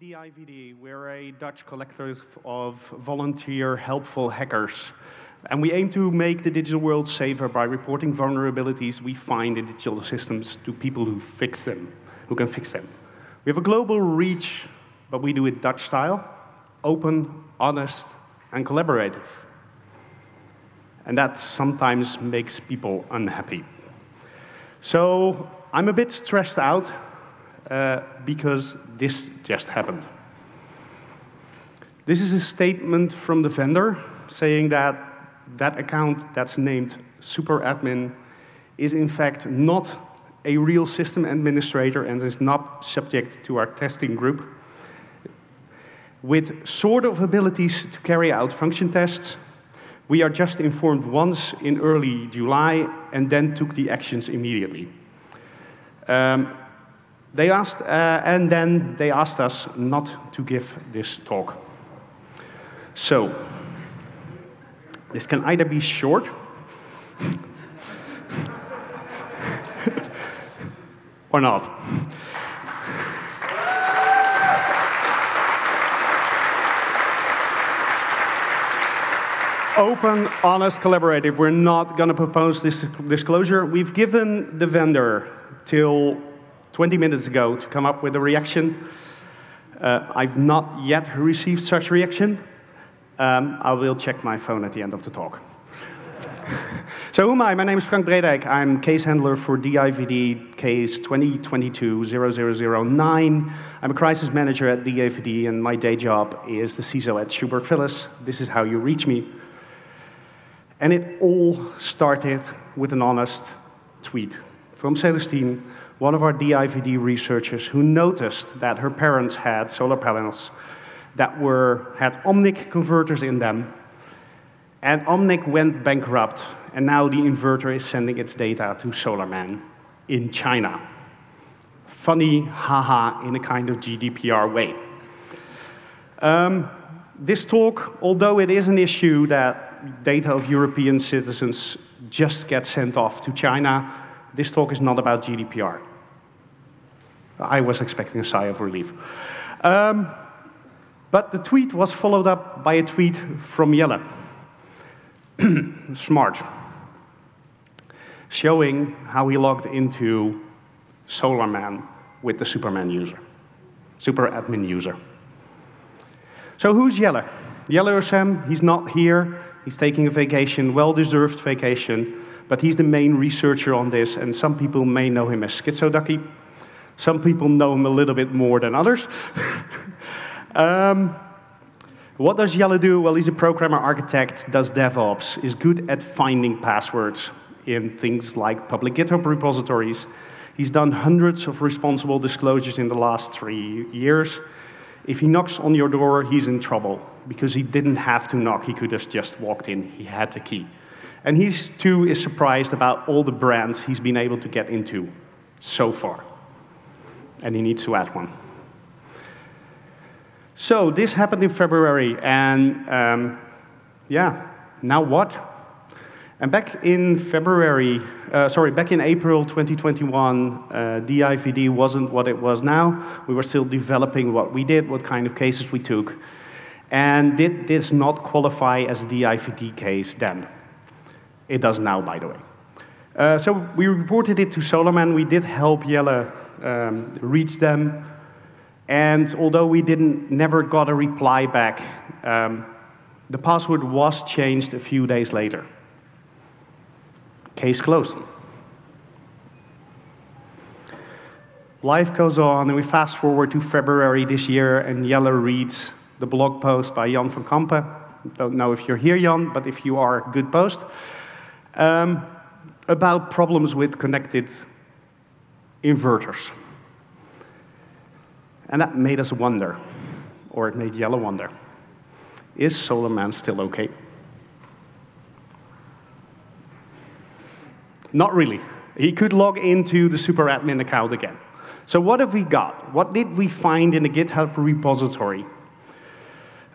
DIVD, we're a Dutch collector of volunteer helpful hackers, and we aim to make the digital world safer by reporting vulnerabilities we find in digital systems to people who fix them, who can fix them. We have a global reach, but we do it Dutch style, open, honest, and collaborative. And that sometimes makes people unhappy. So I'm a bit stressed out. Because this just happened. This is a statement from the vendor saying that that account that's named Super Admin is in fact not a real system administrator and is not subject to our testing group, with sort of abilities to carry out function tests. We are just informed once in early July and then took the actions immediately. They asked, and then they asked us not to give this talk. So, this can either be short, or not. Open, honest, collaborative. We're not going to propose this disclosure. We've given the vendor till 20 minutes ago to come up with a reaction. I've not yet received such reaction. I will check my phone at the end of the talk. So who am I? My name is Frank Breedijk. I'm case handler for DIVD case 2022-0009. I'm a crisis manager at DIVD, and my day job is the CISO at Schubert Phillips. This is how you reach me. And it all started with an honest tweet from Célistine, one of our DIVD researchers, who noticed that her parents had solar panels that had Omnik converters in them, and Omnik went bankrupt, and now the inverter is sending its data to SolarMan in China. Funny, haha, in a kind of GDPR way. This talk, although it is an issue that data of European citizens just get sent off to China, this talk is not about GDPR. I was expecting a sigh of relief. But the tweet was followed up by a tweet from Jelle. Smart. Showing how he logged into SolarMan with the super admin user. So who's Jelle? Jelle Oosem, he's not here. He's taking a vacation, well-deserved vacation. But he's the main researcher on this, and some people may know him as Schizoducky. Some people know him a little bit more than others. What does Jelle do? Well, he's a programmer architect, does DevOps, is good at finding passwords in things like public GitHub repositories. He's done hundreds of responsible disclosures in the last 3 years. If he knocks on your door, he's in trouble, because he didn't have to knock. He could have just walked in. He had the key. And he, too, is surprised about all the brands he's been able to get into so far. And he needs to add one. So this happened in February, and yeah, now what? And back in April 2021, DIVD wasn't what it was now. We were still developing what we did, what kind of cases we took. And did this not qualify as a DIVD case then? It does now, by the way. So we reported it to SolarMan. We did help Jelle reach them. And although we never got a reply back, the password was changed a few days later. Case closed. Life goes on, and we fast forward to February this year, and Jelle reads the blog post by Jan van Kampen. Don't know if you're here, Jan, but if you are, good post. About problems with connected inverters. And that made us wonder, or it made Jelle wonder, is SolarMan still okay? Not really. He could log into the SuperAdmin account again. So what have we got? What did we find in the GitHub repository?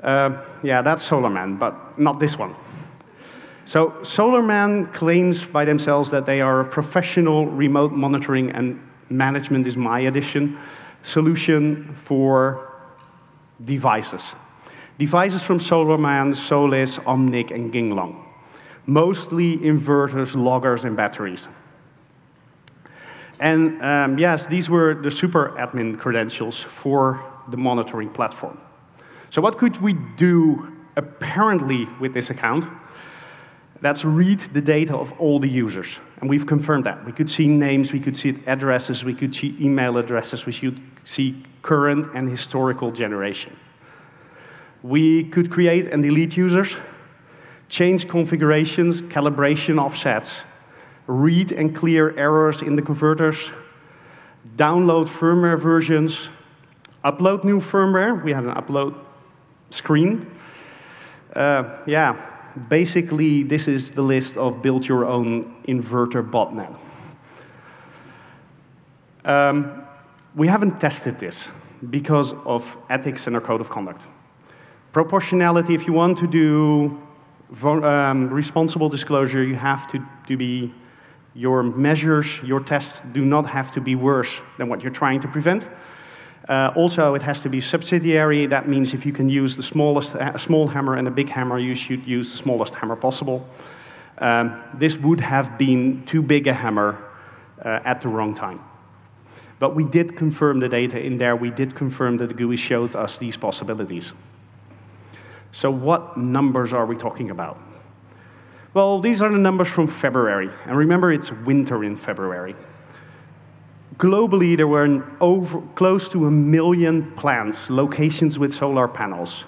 Yeah, that's SolarMan, but not this one. So SolarMan claims by themselves that they are a professional remote monitoring and management is my addition solution for devices. Devices from SolarMan, Solis, Omnik, and Ginlong. Mostly inverters, loggers, and batteries. And yes, these were the super admin credentials for the monitoring platform. So what could we do apparently with this account? That's read the data of all the users. And we've confirmed that. We could see names, we could see addresses, we could see email addresses, we should see current and historical generation. We could create and delete users, change configurations, calibration offsets, read and clear errors in the converters, download firmware versions, upload new firmware. We had an upload screen. Yeah. Basically, this is the list of build your own inverter bot now. We haven't tested this because of ethics and our code of conduct. Proportionality, if you want to do responsible disclosure, you have to be, your measures, your tests do not have to be worse than what you're trying to prevent. Also, it has to be subsidiary. That means if you can use the smallest small hammer and a big hammer, you should use the smallest hammer possible. This would have been too big a hammer at the wrong time. But we did confirm the data in there. We did confirm that the GUI showed us these possibilities. So what numbers are we talking about? Well, these are the numbers from February. And remember, it's winter in February. Globally, there were close to 1 million plants, locations with solar panels,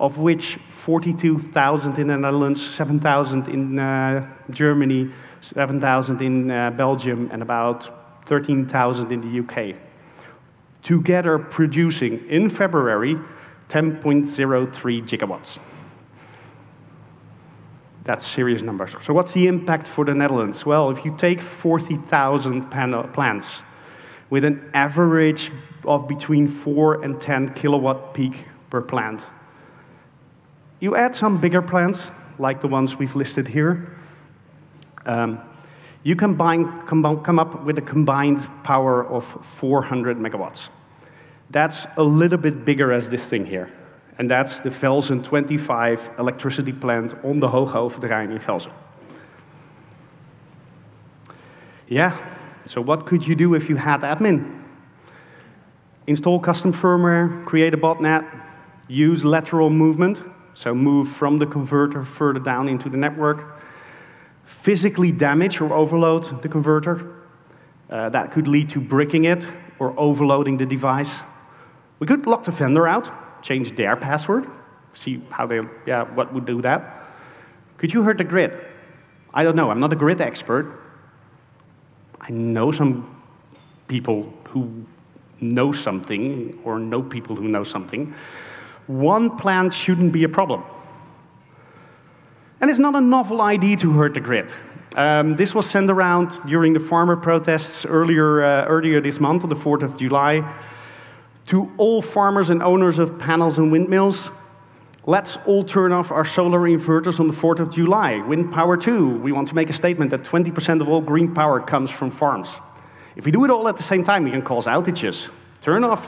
of which 42,000 in the Netherlands, 7,000 in Germany, 7,000 in Belgium, and about 13,000 in the UK. Together producing, in February, 10.03 gigawatts. That's serious numbers. So what's the impact for the Netherlands? Well, if you take 40,000 plants with an average of between 4 and 10 kilowatt peak per plant, you add some bigger plants, like the ones we've listed here, you come up with a combined power of 400 megawatts. That's a little bit bigger as this thing here. And that's the Velsen 25 electricity plant on the Hoge Over de Rijn in Velsen. Yeah, so what could you do if you had admin? Install custom firmware, create a botnet, use lateral movement, so move from the converter further down into the network, physically damage or overload the converter. That could lead to bricking it or overloading the device. We could block the vendor out. Change their password, see how they, yeah, what would do that. Could you hurt the grid? I don't know, I'm not a grid expert. I know some people who know something, or know people who know something. One plant shouldn't be a problem. And it's not a novel idea to hurt the grid. This was sent around during the farmer protests earlier this month, on the 4th of July. To all farmers and owners of panels and windmills, let's all turn off our solar inverters on the 4th of July. Wind power too. We want to make a statement that 20% of all green power comes from farms. If we do it all at the same time, we can cause outages. Turn off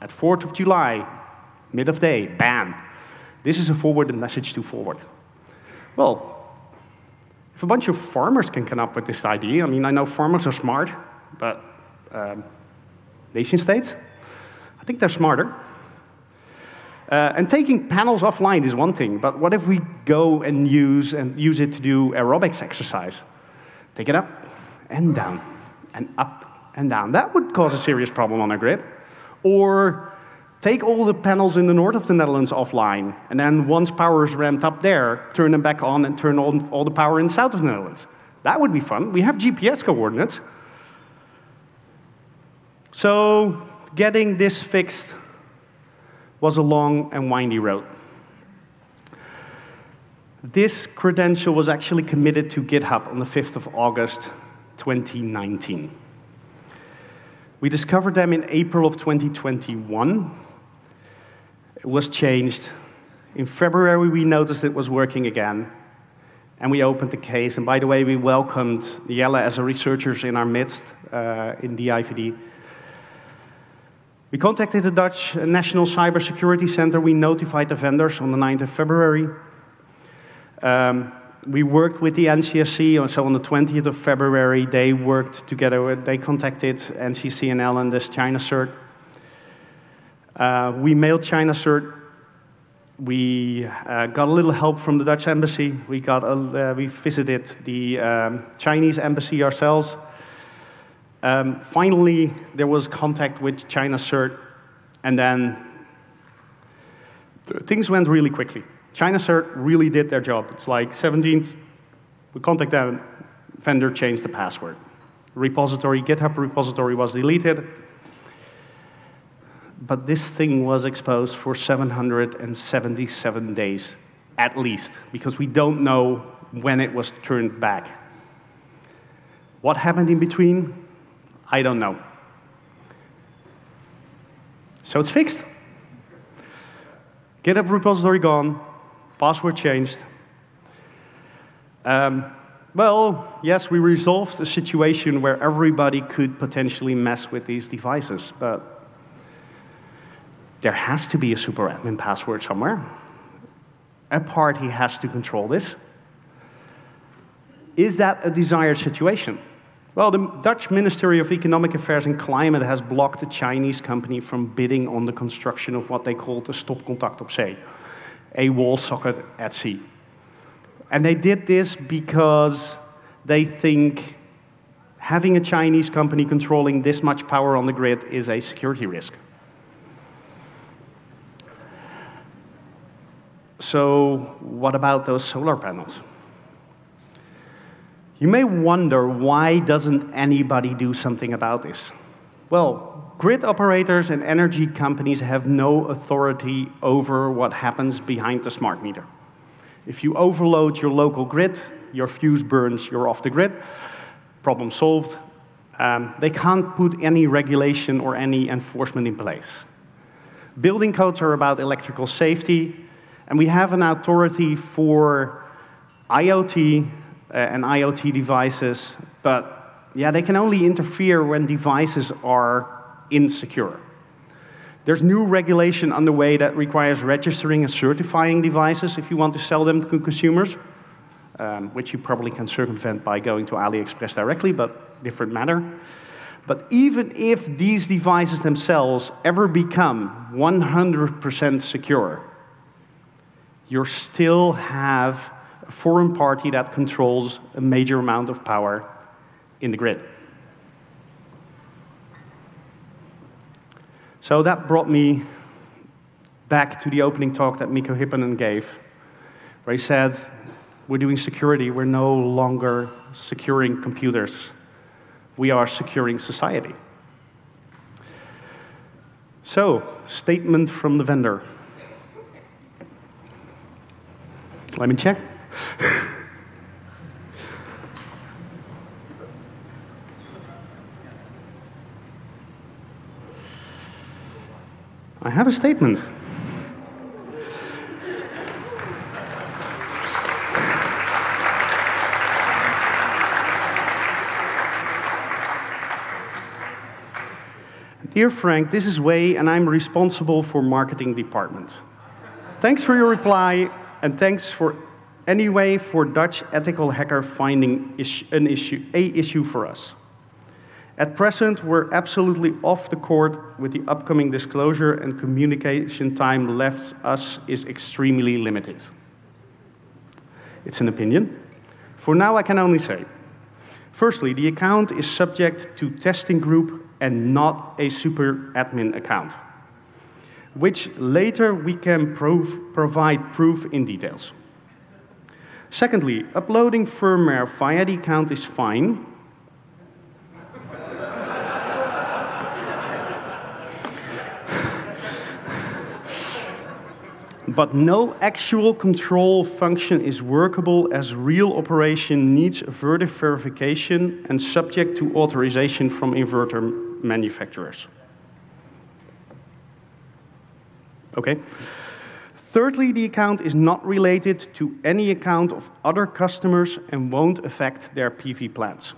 at 4th of July, mid of day, bam. This is a forwarded message to forward. Well, if a bunch of farmers can come up with this idea, I mean, I know farmers are smart, but nation states? I think they're smarter. And taking panels offline is one thing, but what if we go and use it to do aerobics exercise? Take it up and down, and up and down. That would cause a serious problem on a grid. Or take all the panels in the north of the Netherlands offline, and then once power is ramped up there, turn them back on and turn on all the power in the south of the Netherlands. That would be fun. We have GPS coordinates. So getting this fixed was a long and windy road. This credential was actually committed to GitHub on the 5th of August, 2019. We discovered them in April of 2021. It was changed. In February, we noticed it was working again. And we opened the case. And by the way, we welcomed Jelle as a researcher in our midst in DIVD. We contacted the Dutch National Cybersecurity Center. We notified the vendors on the 9th of February. We worked with the NCSC, so on the 20th of February, they worked together. They contacted NCCNL and this ChinaCert. We mailed ChinaCert. We got a little help from the Dutch embassy. We got we visited the Chinese embassy ourselves. Finally, there was contact with ChinaCert, and then things went really quickly. ChinaCert really did their job. It's like 17th, we contact them, vendor changed the password. Repository, GitHub repository was deleted. But this thing was exposed for 777 days, at least, because we don't know when it was turned back. What happened in between? I don't know. So it's fixed. GitHub repository gone, password changed. Well, yes, we resolved a situation where everybody could potentially mess with these devices, but there has to be a super admin password somewhere. A party has to control this. Is that a desired situation? Well, the Dutch Ministry of Economic Affairs and Climate has blocked a Chinese company from bidding on the construction of what they called the stopcontact op zee, a wall socket at sea. And they did this because they think having a Chinese company controlling this much power on the grid is a security risk. So what about those solar panels? You may wonder, why doesn't anybody do something about this? Well, grid operators and energy companies have no authority over what happens behind the smart meter. If you overload your local grid, your fuse burns, you're off the grid. Problem solved. They can't put any regulation or any enforcement in place. Building codes are about electrical safety. And we have an authority for IoT and IoT devices, but yeah, they can only interfere when devices are insecure. There's new regulation underway that requires registering and certifying devices if you want to sell them to consumers, which you probably can circumvent by going to AliExpress directly, but different matter. But even if these devices themselves ever become 100% secure, you still have a foreign party that controls a major amount of power in the grid. So that brought me back to the opening talk that Mikko Hipponen gave, where he said, we're doing security, we're no longer securing computers, we are securing society. So, statement from the vendor. Let me check. I have a statement. Dear Frank, this is Wei, and I'm responsible for marketing department. Thanks for your reply. And thanks for anyway for Dutch ethical hacker finding an issue for us. At present, we're absolutely off the court with the upcoming disclosure, and communication time left us is extremely limited. It's an opinion. For now, I can only say, firstly, the account is subject to testing group and not a super admin account, which later we can provide proof in details. Secondly, uploading firmware via the account is fine. But no actual control function is workable, as real operation needs verification and subject to authorization from inverter manufacturers. Okay. Thirdly, the account is not related to any account of other customers and won't affect their PV plans.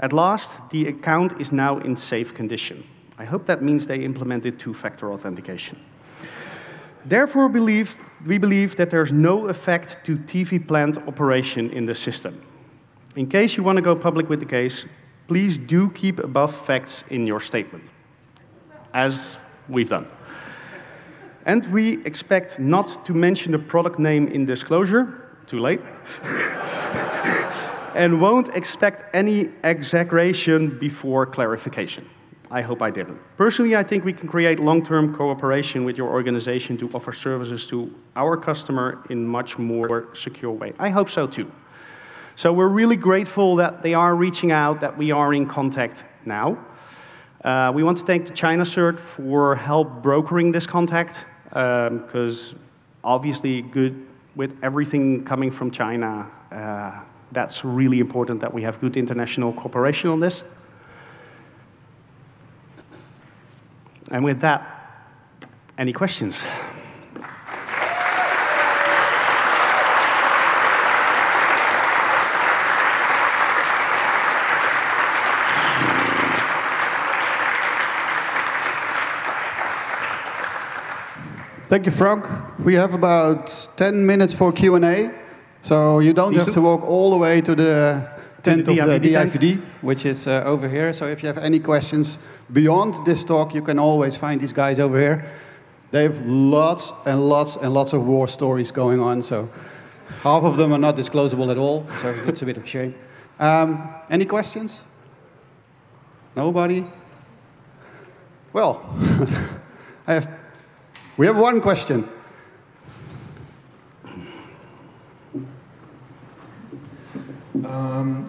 At last, the account is now in safe condition. I hope that means they implemented two-factor authentication. Therefore, we believe that there's no effect to TV plant operation in the system. In case you want to go public with the case, please do keep above facts in your statement, as we've done. And we expect not to mention the product name in disclosure, too late, and won't expect any exaggeration before clarification. I hope I didn't. Personally, I think we can create long-term cooperation with your organization to offer services to our customer in a much more secure way. I hope so too. So we're really grateful that they are reaching out, that we are in contact now. We want to thank the ChinaCert for help brokering this contact, because obviously good with everything coming from China, that's really important that we have good international cooperation on this. And with that, any questions? Thank you, Frank. We have about 10 minutes for Q&A, so you don't have to walk all the way to the tent of the DIVD, which is over here. So if you have any questions beyond this talk, you can always find these guys over here. They have lots and lots and lots of war stories going on, so half of them are not disclosable at all, so it's a bit of a shame. Any questions? Nobody? Well, we have one question.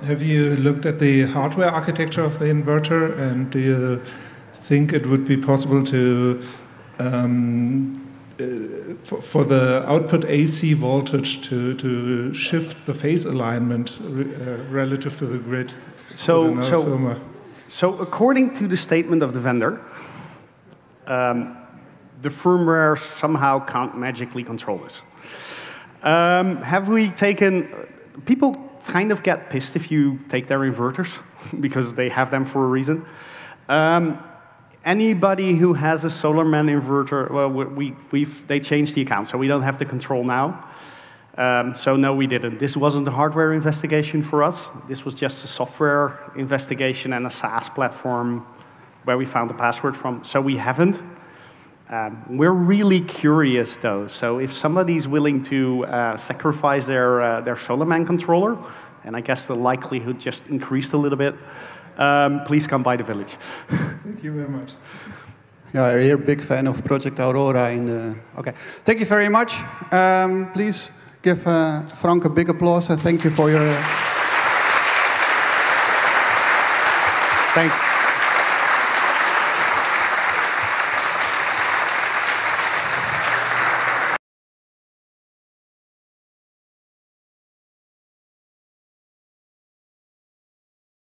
Have you looked at the hardware architecture of the inverter, and do you think it would be possible to, for the output AC voltage to shift the phase alignment relative to the grid? So according to the statement of the vendor, the firmware somehow can't magically control this. Have we taken... People kind of get pissed if you take their inverters, because they have them for a reason. Anybody who has a SolarMan inverter, well, they changed the account, so we don't have the control now. So no, we didn't. This wasn't a hardware investigation for us. This was just a software investigation and a SaaS platform where we found the password from, so we haven't. We're really curious, though. So if somebody's willing to sacrifice their SolarMan controller, and I guess the likelihood just increased a little bit, please come by the village. Thank you very much. Yeah, you're a big fan of Project Aurora. Okay, thank you very much. Please give Frank a big applause, and thank you for your... Thanks.